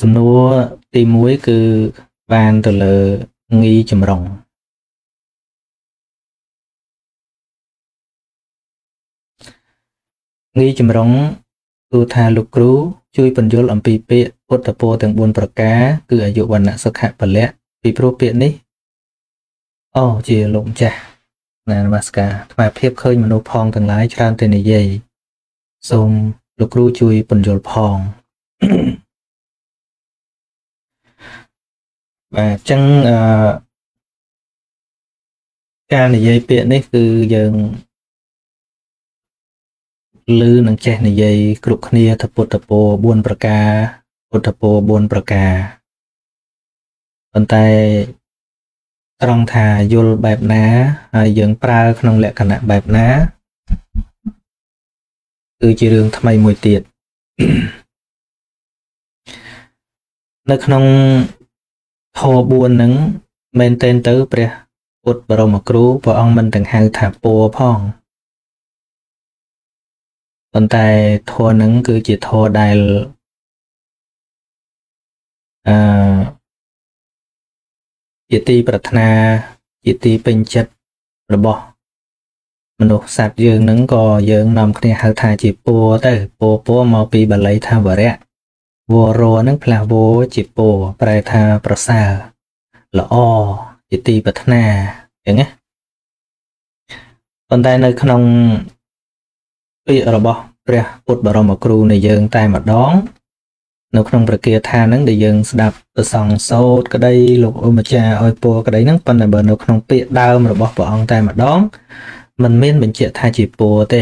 สำนวนตีมุ้ยคือวันตัวเลงี้จำลองงี้จำลองตัวทารุกรู้ช่วยปัญญลอัมพีเปะพุทธโพถึงบุญประกาคืออายุวันนักสักขะเปละปีโปรเปะนี้อ๋อเจลงจ้ะนานมาสกาทมาเพียบเคยมนุพองทั้งหลายชาติเตนิเยทรงลูกรู้ช่วยปัญญลพองว่าจังการในยัยเปลี่ยนนี่คือยังลือหนังแจในยัยกรุกเนียทปุตโปบวนประกาปุตโปบวนประกาตอนใต้ตรองทายลแบบน้ายังปลาขนมแหลกขณะแบบน้าคือจีเรื่องทำไมมวยเตียดในขนมทอบวนนั้นเมนเตนเตอร์เปรียอุดบรมครูพอองมันต่างหากถาปัวพ่องตอนแต่ทอนั้นคือจิตทอได้จิตตีปรารถนาจิตตีเป็นจัดระบอบมนุษย์สัตว์ยืนนั้นก็ยืนนำคะแนนหากถาจิตปัวเตอร์ปัวมาปีบัลลัยท่าบ่เระวอรนั่งพลาโบจิโปปลายทาประสาละอจิตีปัฒนาอย่างเงี้ยตอนใดในขนมปีอรบเปรียปุตบรมครูในเยิงตายหมดดองในขนมประเกียธานั้นในเยิงสดับประสองโซดก็ได้ลูกอมจ่าออยโปก็ได้นั่งปันในเบอร์ในขนมปีดาวระบอบองตายหมดดองมันเม่นเป็นเจตาจิโปเต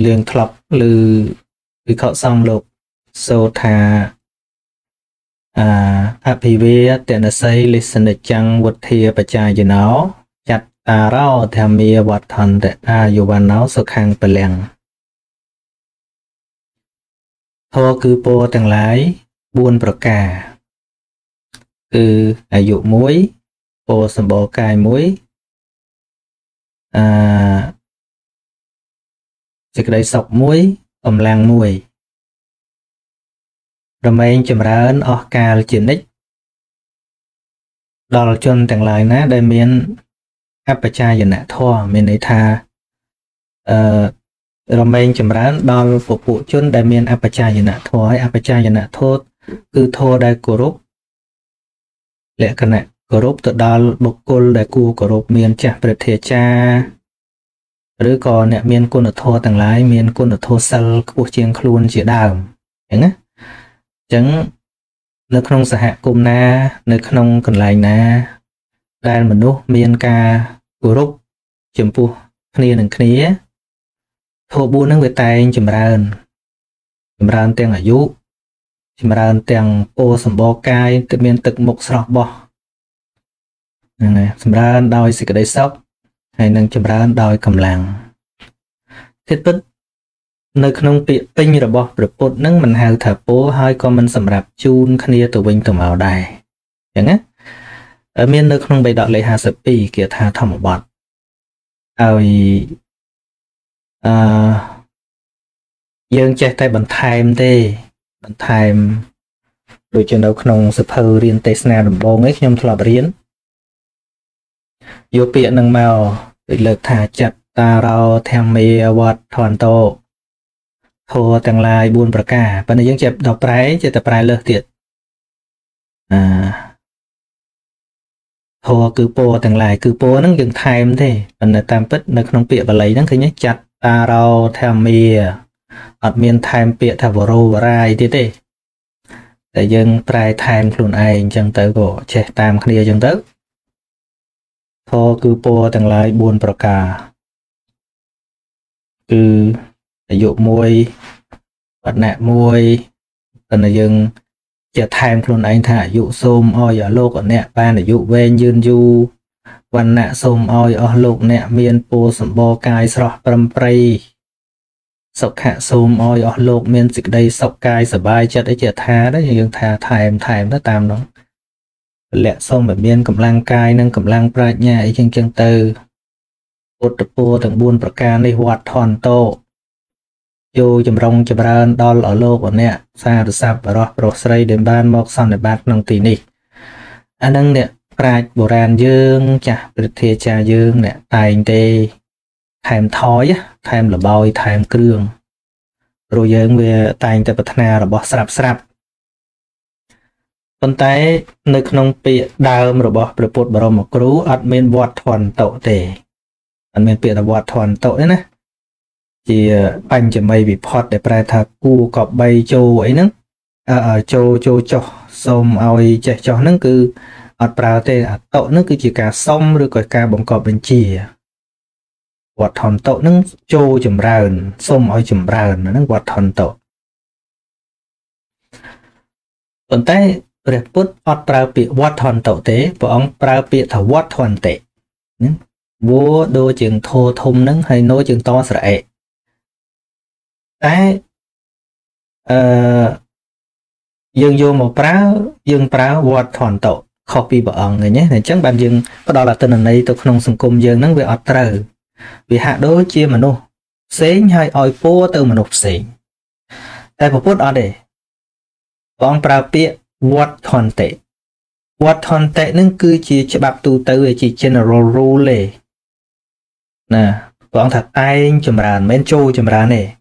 เรื่องทลับหรือวิเคราะห์สองหลบโซธาอภิเวทแต่ในไซลิสเนจังวัดเทียประจายอยู่เนาจัดตาเราทำเมียวัดทันแต่อาอยู่วันเนาสุขังเปลี่ยงทอคือโปต่างหลายบุญประกาคืออายุมวยโปสมบูรณ์กายมวยจะได้สอบมวยอมแรงมวยเราไม่จำร้านออกกาลจินิกดอลจนแต่งหลายนะได้เมียนอัปปะชายนะท่อเมียนในทาเราไม่จำร้านดอลปุปุจนได้เมียนอัปปะชายนะท่อให้อัปปะชายนะโทษคือโทษได้กรุบและขณะกรุบตัวดอลบุคคลได้กูกรุบเมียนจะประเทศชาหรือก่อนเนี่ยเมียนกุนโทต่างหลายเมียนกุนโทสลกูเชียงครูนเจียดาวอย่างนี้จังในขนมสหกุมนาในขนมกันหลายนาได้เหมือนนู้เมียนกากุรุกจมปูคณีหนึ่งคณีโทบูนั่งไปตายจำรานเตียงอายุจำรานเตียงโอสมบกายตึกเมียนตึกหมกสอบบ่จำรานดอยสิกได้ซอกให้นั่งจำร้านดอยกำลังเท็จปุ๊บในขนมเปียปิ้งระบอบประปดนั่งมันหาถ้าโป้ให้ก็มันสำหรับจูนคเนียตัววิ่งตัวเอาได้อย่างนี้เมียนในขนมใบดอกเลยหาสปีเกียร์ทาทำบอดเอายังแจกแต่บันไทม์เต้บันไทม์โดยเฉพาะขนมสะเพอเรียนเตสนาดมบงเอ็กยมทลอบเรียนโยเปียนังเมาเลิกถ่าจัดตาเราแทมเมวัดถอนโตโทแต่งลายบุญประกาปันยังเจ็บดอกไพรเจตไพรเลิกเตียดโทคือโปแต่งลายคือโปนั่งยังไทยมันเท่ปันตามปิดในขนมเปียบะไหลนั่งเคยจัดตาเราแทมเมอัดเมียนไทยเปียทาวโรไรเต้แต่ยังไพรไทยคลุนไอจังเตอโกเชตามคดีจังเตอโทคือโปต่างหลายบุญประกาคืออายุมวยปัจเนมวยตอนยังจะแทนคนไอ้ถ่าอายุส้มอ้อยโลกเนปานอายุเวนยืนยูวันเนส้มอ้อยโลกเนเมียนโปสมบกายสระปรมปรีสกหะส้มอ้อยโลกเมียนสิกได้สกายสบายจะได้จะทาได้ยังทาไทม์ถ้าตามน้องและส้มแบบเมียนกำลังกายนั่งกำลังปราชญาไอ้จังเตอร์ปุตตะโปต่างบุญประการในวัดทอนโต อยู่จำลองจำราญดอลโลกวันเนี้ยซาดุซาบรอโรสไรเดินบ้านมอกซอนในบ้านน้องตีนี่อันนั้นเนี่ยปลายโบราณยืงจ้ะปริเทจายืงเนี่ยตายเตยไทม์ทอยอะไทม์หรือบอยไทม์เครื่องโรยยังเวตายแต่ปัฒนาหรือบอสลับสลับตอนท้ายในขนมปีดาวหรือบอประปุตบรมครูอัดเมนวอดทอนโตเตอันเมนเปียตวอดทอนโตเนี่ยนะจีปัญจะไม่บีพอดแต่ปลายทากูกอบใบโจไอ้นั่งโจโจโจส้มเอาใจโจนั่นคืออัดปลาเตอัดโตนั่นคือจีการส้มหรือก่อยการบ่งกอบเป็นจีวัดทอนโตนั่งโจจุ่มราอนส้มเอาจุ่มราอนนั่งวัดทอนโตตอนใต้เรียบปุ๊บอัดปลาปีวัดทอนโตเตะพอองปลาปีถ้าวัดทอนเตะนั่นวัวโดยจึงโททมนั่งให้โนจึงตอสระdương vô một práo dương práo vọt hoàn tẩu copy bọn người nhé này chắc bạn dương có đó là tên này tôi không sùng cùng dương nắng về ở trời vì hạ đối chia mà nô xế hay oi phố từ mà nộp xỉ tại một phút ở đây bọn práo bịa vọt hoàn tệ nâng cư chia cho bạp tu tới về chỉ general rule nè bọn thật ai chùm ra men trôi chùm ra này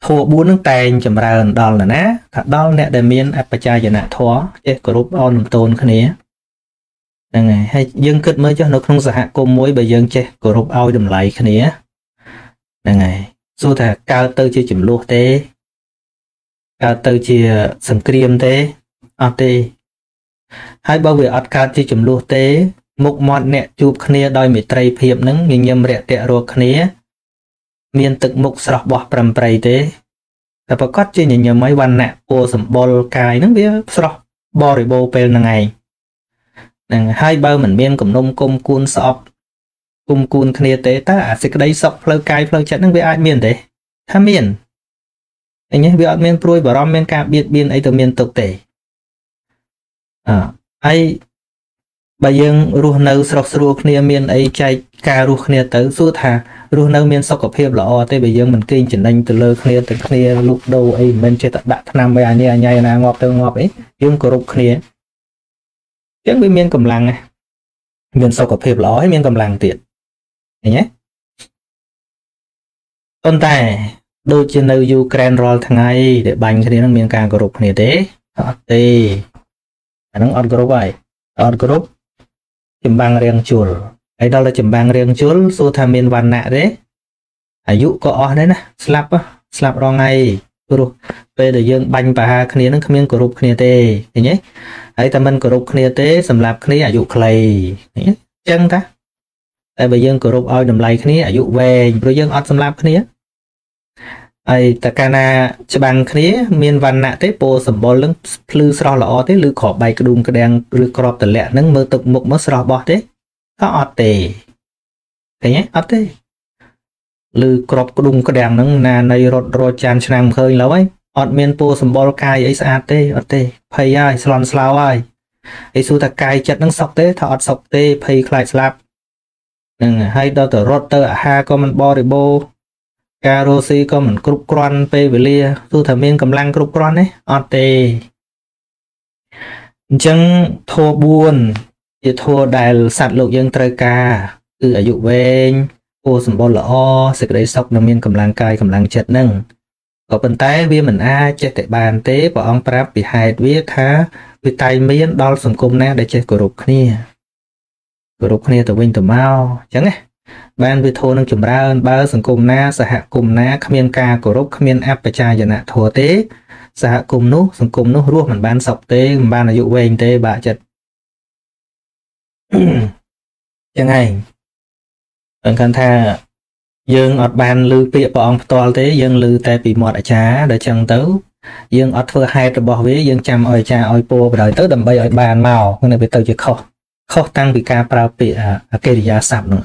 โทรบุญตั้งแต่จำราญดอลนะถ้าดอลเนี่ยเดมีนอัปจายนะท้อเอ๊ะกรุ๊ปออนโตนคนนี้ยังไงให้ยังเกิดเมื่อเจ้าหนุ่มสหกรมมวยใบยังเจ๊กรุ๊ปเอาดมไหลคนนี้ยังไงสู้แต่กาวเตอร์จีจุ่มลูกเต้กาวเตอร์จีสังเกตเต้อัดเต้ให้บ่าวเวอัดกาวจีจุ่มลูกเต้มุกมอดเนี่ยจูบคนนี้โดยมีไตรเพียบนั้นยังยำเรียเตะรัวคนนี้มีนตึกมุกสระบ่อปรำไปเตะแต่ประกอบจีนอย่างไม่วันน่ะโอสมบอลกายนั่งเบี้ยสระบอหรือโบเป็นยังไงนั่งให้เบอร์เหมือนเมียนกับนมกลมกูนสอบกลมกูนคะแนนเตะตาอาจจะได้สอบเพลกายเพลจัดนั่งเบี้ยไอเมียนเตะถ้าเมียนอันนี้เบี้ยเมียนปลุยบ่อรอมเมียนกาเบียดเบียนไอตัวเมียนตกเตะไอใบยังรูนเอาสระสรูคะแนนเมียนไอใจการูคะแนนเตะสู้ท่ารู้นั่งเมียนสกปรกละอเตยไปยังมันกินจนนั่งตะเลิกเนี่ยตะเนี่ยลุกดูไอ้มันจะตัดดักนำไปอันนี้อันใหญ่นะงอบเตยงอบไอ้ยังกรุบเนี่ยยังไปเมียนกำลังไงเมียนสกปรกละให้เมียนกำลังเตียนอย่างเงี้ยต้นแต่โดยจะในยูเครนรอทั้งไงเดี๋ยวบังคะแนนนั่งเมียนการกรุบเนี่ยเตะเตะนั่งอดกรุบไปอดกรุบจิมบังเรียงจุลไอ้ดอลจะบางเรียงชุลสูทามินวันน่ะเด้อายุก็อ่อนเลยนะสลับรองไงกรุ๊ปไปเดี๋ยวยังบังป่าคณีนั้นขมิ้นกรุ๊ปคณีเตอย่างเงี้ยไอ้แต่มันกรุ๊ปคณีเตสำหรับคณีอายุใครอย่างเงี้ยจังตาแต่ไปยังกรุ๊ปอ้อยดำไหลคณีอายุเวงไปยังอ่อนสำหรับคณีไอ้แต่การน่ะจะบางคณีมินวันน่ะเตโปสมบูรณ์เรื่องพลื้อสระละอ่อนเตหรือขอบใบกระดุมกระแดงหรือกรอบแต่แหละนั้นมือตกหมกมือสระบอเตก็อดเตะอย่างเงี้ยอดเตะหรือกรอบกระดุมกระแดงนั่งนาในรถโรจานชนะเคยแล้วไอ้อดเมียนปูสมบอลกายไอ้สะอาดเตะอดเตะพยายามสลอนสลาวไอ้สูตะกายจัดนั่งสกเตะถอดสกเตะพยคลายสลับหนึ่งให้ดาวแต่รถเตะฮาก็มันบอริโบการโรซีก็เหมือนกรุบกรอนไปเวลีสูตะเมียนกำลังกรุบกรอนเนี่ยอดเตะจังโทบุญจะโทษได้สัตว์โลกยังตรกาคืออายุเวงโอสมบูรณ์ละอสิกได้สกน้ำเมียนกำลังกายกำลังเจ็ดนั่งก็เป็นไตเวียเหมือนอาเจตบานเต้ปองปรับปีหายเวียท้าวิไตเมียนดอลสมกุมแน่ได้เจกรุบขณีตัววิ่งตัวเมาจังไงบ้านวิโทนังจุ่มราบบ้าสมกุมแน่สหกุมแน่ขมิ้นกากรุบขมิ้นแอปประชาญนะโทเต้สหกุมนุสมกุมนุร่วมเหมือนบ้านสกเต้บ้านอายุเวงเต้บาเจ็ดยังไงเหมือนกันถ้ายังอดบานลือเปียปองตัวเตยยังลือแต่ปีหมดอาช้าเดี๋ยวจังเต้ายังอดเพื่อให้ระบบวิยังจำอ้อยชาอ้อยโปไปเลยเต้าดำใบอ้อยบานเมาเมื่อไหร่ไปเต้าจะเข้าตั้งปีกาปลาเปียเกลียสับหนึ่ง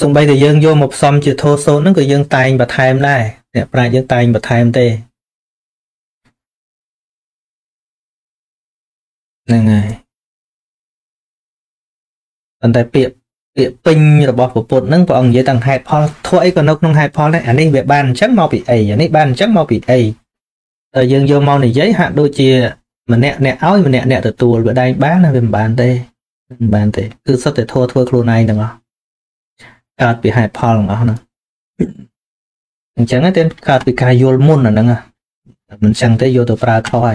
ส่งไปแต่ยังโยมอบซอมจะโทโซนั่นก็ยังตายแบบไทม์ได้เนี่ยปลายยังตายแบบไทม์เตยังไง ตั้งแต่เปียกปิง ระเบิด ผุด นั่ง พอ อง เยอะ ตั้ง hai พอ ถ้วย ก็ นก น้อง hai พอ ได้ อัน นี้ แบบ บ้าน ชั้น มอ ปี ไอ อัน นี้ บ้าน ชั้น มอ ปี ไอ แต่ ยัง vô มอ นี่ giấy หัก đôi เชีย มัน แนะ เอ้า มัน แนะ ตัว ตัว แบบ ได้ บ้าน นะ เป็น บ้าน ได้ บ้าน ได้ คือ สด แต่ ทั่ว ทั่ว ครู นาย ต่าง การ ปี hai พอ ต่าง นะ อย่าง เช่น การ ปี กาย vô มุ่น ต่าง นะ มัน ช่าง ได้ vô ตัว ปลา คอย